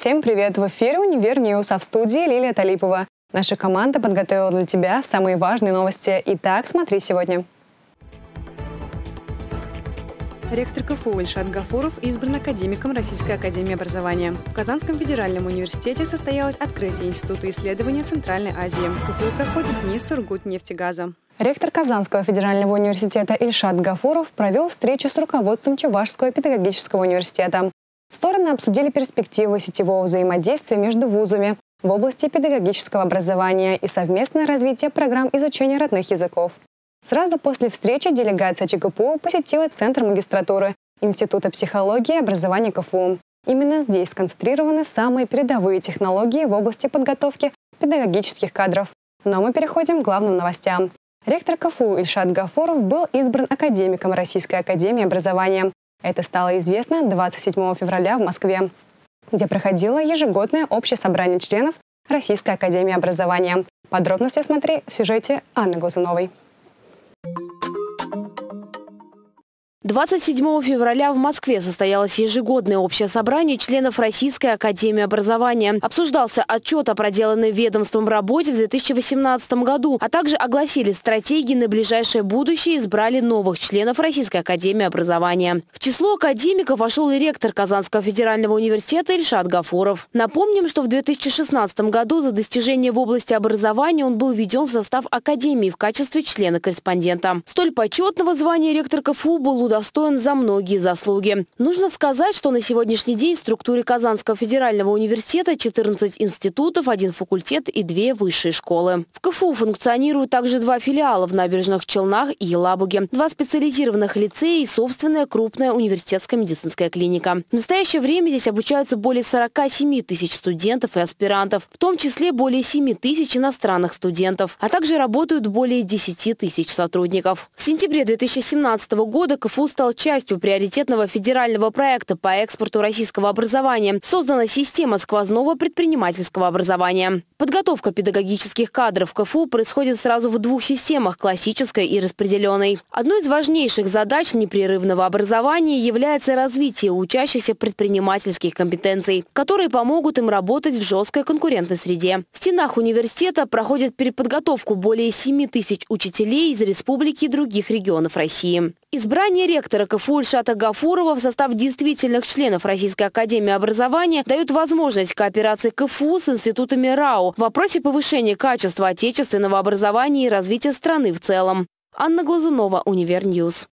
Всем привет! В эфире «Универньюз», а в студии Лилия Талипова. Наша команда подготовила для тебя самые важные новости. Итак, смотри сегодня. Ректор КФУ Ильшат Гафуров избран академиком Российской академии образования. В Казанском федеральном университете состоялось открытие Института исследования Центральной Азии. В КФУ проходят дни Сургутнефтегаза. Ректор Казанского федерального университета Ильшат Гафуров провел встречу с руководством Чувашского педагогического университета. Стороны обсудили перспективы сетевого взаимодействия между вузами в области педагогического образования и совместное развитие программ изучения родных языков. Сразу после встречи делегация ЧГПУ посетила Центр магистратуры Института психологии и образования КФУ. Именно здесь сконцентрированы самые передовые технологии в области подготовки педагогических кадров. Но мы переходим к главным новостям. Ректор КФУ Ильшат Гафуров был избран академиком Российской академии образования. Это стало известно 27 февраля в Москве, где проходило ежегодное общее собрание членов Российской академии образования. Подробности смотри в сюжете Анны Глазуновой. 27 февраля в Москве состоялось ежегодное общее собрание членов Российской академии образования. Обсуждался отчет о проделанной ведомством работе в 2018 году, а также огласили стратегии на ближайшее будущее и избрали новых членов Российской академии образования. В число академиков вошел и ректор Казанского федерального университета Ильшат Гафуров. Напомним, что в 2016 году за достижения в области образования он был введен в состав академии в качестве члена-корреспондента. Столь почетного звания ректор КФУ был удостоен за многие заслуги. Нужно сказать, что на сегодняшний день в структуре Казанского федерального университета 14 институтов, 1 факультет и 2 высшие школы. В КФУ функционируют также 2 филиала в Набережных Челнах и Елабуге, 2 специализированных лицея и собственная крупная университетская медицинская клиника. В настоящее время здесь обучаются более 47 тысяч студентов и аспирантов, в том числе более 7 тысяч иностранных студентов, а также работают более 10 тысяч сотрудников. В сентябре 2017 года КФУ стал частью приоритетного федерального проекта по экспорту российского образования. Создана система сквозного предпринимательского образования. Подготовка педагогических кадров в КФУ происходит сразу в 2 системах – классической и распределенной. Одной из важнейших задач непрерывного образования является развитие учащихся предпринимательских компетенций, которые помогут им работать в жесткой конкурентной среде. В стенах университета проходит переподготовку более 7 тысяч учителей из республики и других регионов России. Избрание ректора КФУ Ильшата Гафурова в состав действительных членов Российской академии образования дает возможность кооперации КФУ с институтами РАО в вопросе повышения качества отечественного образования и развития страны в целом. Анна Глазунова, Универньюз.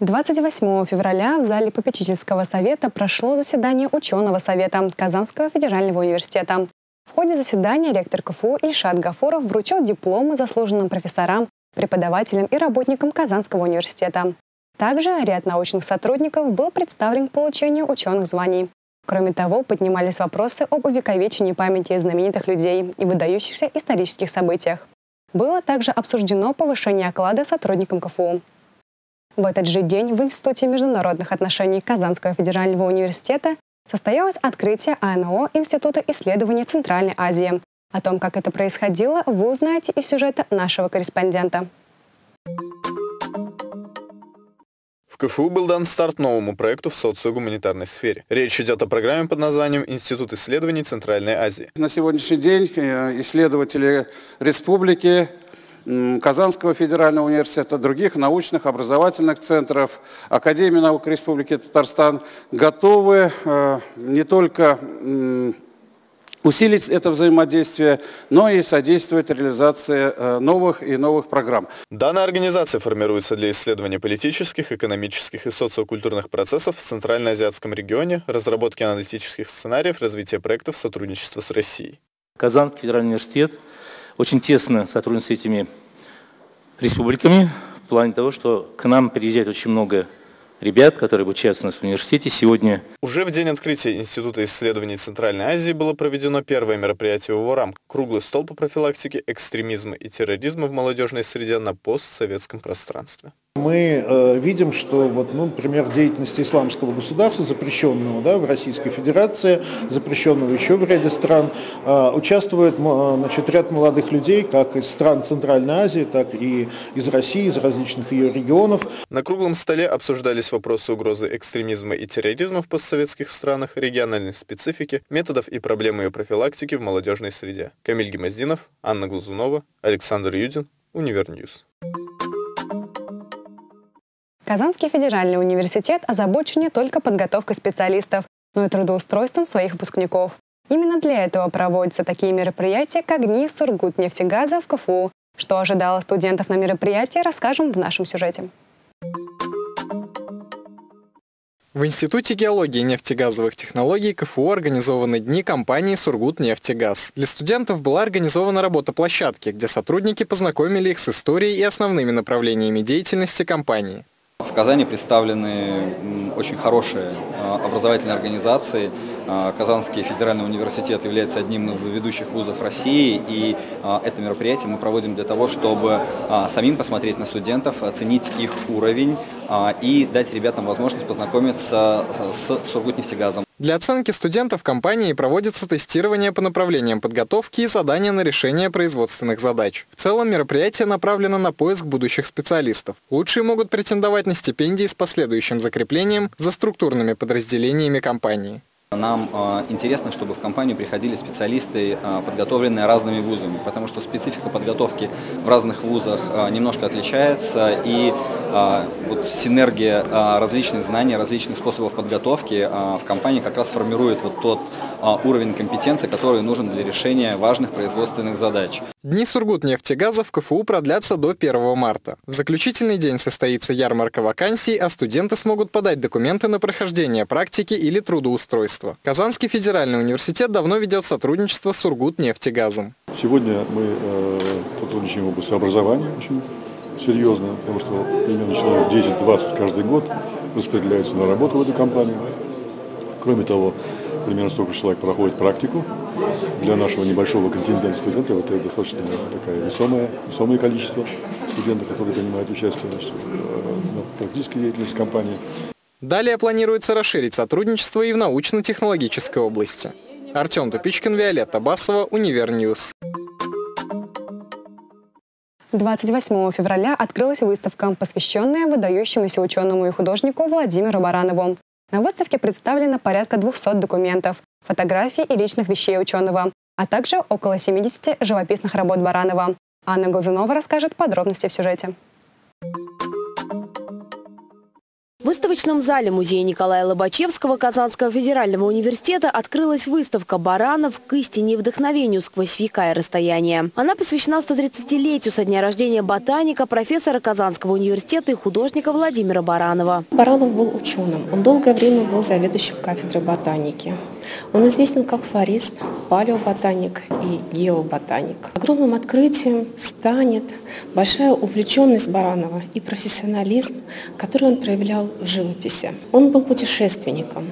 28 февраля в зале попечительского совета прошло заседание ученого совета Казанского федерального университета. В ходе заседания ректор КФУ Ильшат Гафуров вручил дипломы заслуженным профессорам, преподавателям и работникам Казанского университета. Также ряд научных сотрудников был представлен к получению ученых званий. Кроме того, поднимались вопросы об увековечении памяти знаменитых людей и выдающихся исторических событиях. Было также обсуждено повышение оклада сотрудникам КФУ. В этот же день в Институте международных отношений Казанского федерального университета состоялось открытие АНО Института исследований Центральной Азии. О том, как это происходило, вы узнаете из сюжета нашего корреспондента. В КФУ был дан старт новому проекту в социогуманитарной сфере. Речь идет о программе под названием «Институт исследований Центральной Азии». На сегодняшний день исследователи республики, Казанского федерального университета, других научных, образовательных центров, Академии наук Республики Татарстан готовы не только усилить это взаимодействие, но и содействовать реализации новых программ. Данная организация формируется для исследования политических, экономических и социокультурных процессов в Центральноазиатском регионе, разработки аналитических сценариев, развития проектов сотрудничества с Россией. Казанский федеральный университет очень тесно сотрудничает с этими республиками в плане того, что к нам приезжает очень много ребят, которые обучаются у нас в университете сегодня. Уже в день открытия Института исследований Центральной Азии было проведено первое мероприятие в его рамках – круглый стол по профилактике экстремизма и терроризма в молодежной среде на постсоветском пространстве. Мы видим, что, например, деятельность исламского государства, запрещенного в Российской Федерации, запрещенного еще в ряде стран, участвует ряд молодых людей как из стран Центральной Азии, так и из России, из различных ее регионов. На круглом столе обсуждались вопросы угрозы экстремизма и терроризма в постсоветских странах, региональной специфики, методов и проблемы ее профилактики в молодежной среде. Камиль Гимазинов, Анна Глазунова, Александр Юдин, Универньюз. Казанский федеральный университет озабочен не только подготовкой специалистов, но и трудоустройством своих выпускников. Именно для этого проводятся такие мероприятия, как Дни Сургутнефтегаза в КФУ. Что ожидало студентов на мероприятии, расскажем в нашем сюжете. В Институте геологии и нефтегазовых технологий КФУ организованы дни компании «Сургутнефтегаз». Для студентов была организована работа площадки, где сотрудники познакомили их с историей и основными направлениями деятельности компании. В Казани представлены очень хорошие образовательные организации. Казанский федеральный университет является одним из ведущих вузов России, и это мероприятие мы проводим для того, чтобы самим посмотреть на студентов, оценить их уровень и дать ребятам возможность познакомиться с Сургутнефтегазом. Для оценки студентов компании проводится тестирование по направлениям подготовки и задания на решение производственных задач. В целом мероприятие направлено на поиск будущих специалистов. Лучшие могут претендовать на стипендии с последующим закреплением за структурными подразделениями компании. Нам интересно, чтобы в компанию приходили специалисты, подготовленные разными вузами, потому что специфика подготовки в разных вузах немножко отличается, и синергия различных знаний, различных способов подготовки в компании как раз формирует тот уровень компетенции, который нужен для решения важных производственных задач. Дни Сургутнефтегаза в КФУ продлятся до 1 марта. В заключительный день состоится ярмарка вакансий, а студенты смогут подать документы на прохождение практики или трудоустройства. Казанский федеральный университет давно ведет сотрудничество с Сургутнефтегазом. Сегодня мы сотрудничаем в области образования очень серьезно, потому что примерно человек 10-20 каждый год распределяется на работу в эту компанию. Кроме того, примерно столько человек проходит практику. Для нашего небольшого контингента студентов это достаточно весомое количество студентов, которые принимают участие в практической деятельности компании. Далее планируется расширить сотрудничество и в научно-технологической области. Артем Тупичкин, Виолетта Басова, Универньюз. 28 февраля открылась выставка, посвященная выдающемуся ученому и художнику Владимиру Баранову. На выставке представлено порядка 200 документов, фотографий и личных вещей ученого, а также около 70 живописных работ Баранова. Анна Глазунова расскажет подробности в сюжете. В выставочном зале музея Николая Лобачевского Казанского федерального университета открылась выставка «Баранов. К истине и вдохновению сквозь века и расстояние». Она посвящена 130-летию со дня рождения ботаника, профессора Казанского университета и художника Владимира Баранова. Баранов был ученым. Он долгое время был заведующим кафедрой ботаники. Он известен как флорист, палеоботаник и геоботаник. Огромным открытием станет большая увлеченность Баранова и профессионализм, который он проявлял в живописи. Он был путешественником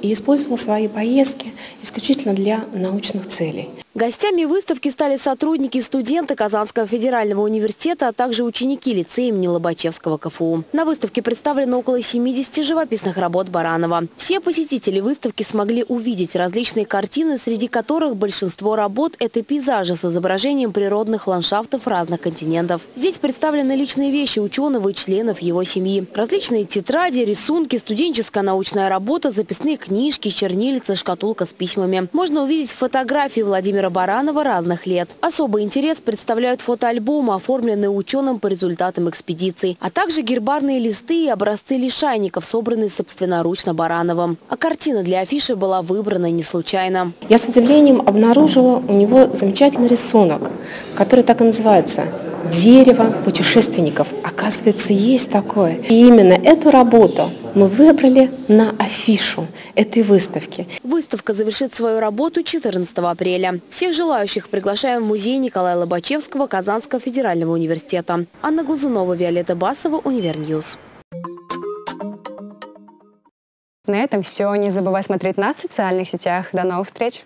и использовал свои поездки исключительно для научных целей. Гостями выставки стали сотрудники и студенты Казанского федерального университета, а также ученики лицея имени Лобачевского КФУ. На выставке представлено около 70 живописных работ Баранова. Все посетители выставки смогли увидеть различные картины, среди которых большинство работ – это пейзажи с изображением природных ландшафтов разных континентов. Здесь представлены личные вещи ученого и членов его семьи. Различные тетради, рисунки, студенческая научная работа, записные книжки, чернильницы, шкатулка с письмами. Можно увидеть фотографии Владимира Баранова разных лет. Особый интерес представляют фотоальбомы, оформленные ученым по результатам экспедиций, а также гербарные листы и образцы лишайников, собранные собственноручно Барановым. А картина для афиши была выбрана не случайно. Я с удивлением обнаружила у него замечательный рисунок, который так и называется «Дерево путешественников». Оказывается, есть такое. И именно эту работу мы выбрали на афишу этой выставки. Выставка завершит свою работу 14 апреля. Всех желающих приглашаем в музей Николая Лобачевского Казанского федерального университета. Анна Глазунова, Виолетта Басова, Универньюз. На этом все. Не забывай смотреть нас в социальных сетях. До новых встреч!